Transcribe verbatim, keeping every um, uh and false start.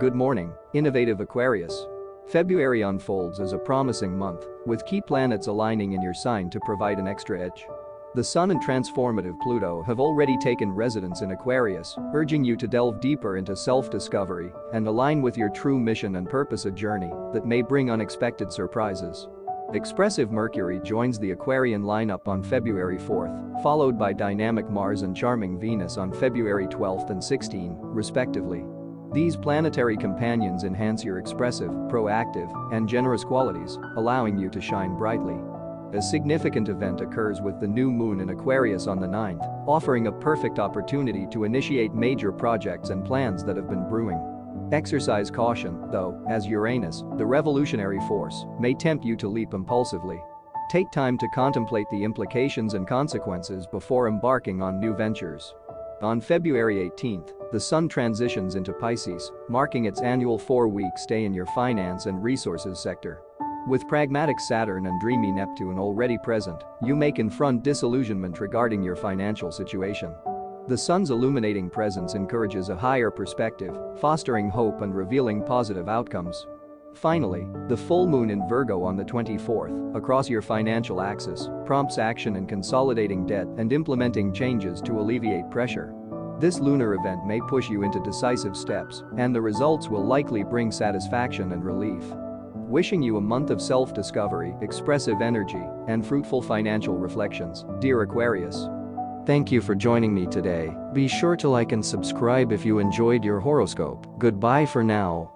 Good morning, innovative Aquarius. February unfolds as a promising month, with key planets aligning in your sign to provide an extra edge. The Sun and transformative Pluto have already taken residence in Aquarius, urging you to delve deeper into self-discovery and align with your true mission and purpose, a journey that may bring unexpected surprises. Expressive Mercury joins the Aquarian lineup on February fourth, followed by dynamic Mars and charming Venus on February twelfth and sixteenth, respectively. These planetary companions enhance your expressive, proactive, and generous qualities, allowing you to shine brightly. A significant event occurs with the new moon in Aquarius on the ninth, offering a perfect opportunity to initiate major projects and plans that have been brewing. Exercise caution, though, as Uranus, the revolutionary force, may tempt you to leap impulsively. Take time to contemplate the implications and consequences before embarking on new ventures. On February eighteenth, the Sun transitions into Pisces, marking its annual four-week stay in your finance and resources sector. With pragmatic Saturn and dreamy Neptune already present, you may confront disillusionment regarding your financial situation. The Sun's illuminating presence encourages a higher perspective, fostering hope and revealing positive outcomes. Finally, the full moon in Virgo on the twenty-fourth, across your financial axis, prompts action in consolidating debt and implementing changes to alleviate pressure. This lunar event may push you into decisive steps, and the results will likely bring satisfaction and relief. Wishing you a month of self-discovery, expressive energy, and fruitful financial reflections, dear Aquarius. Thank you for joining me today. Be sure to like and subscribe if you enjoyed your horoscope. Goodbye for now.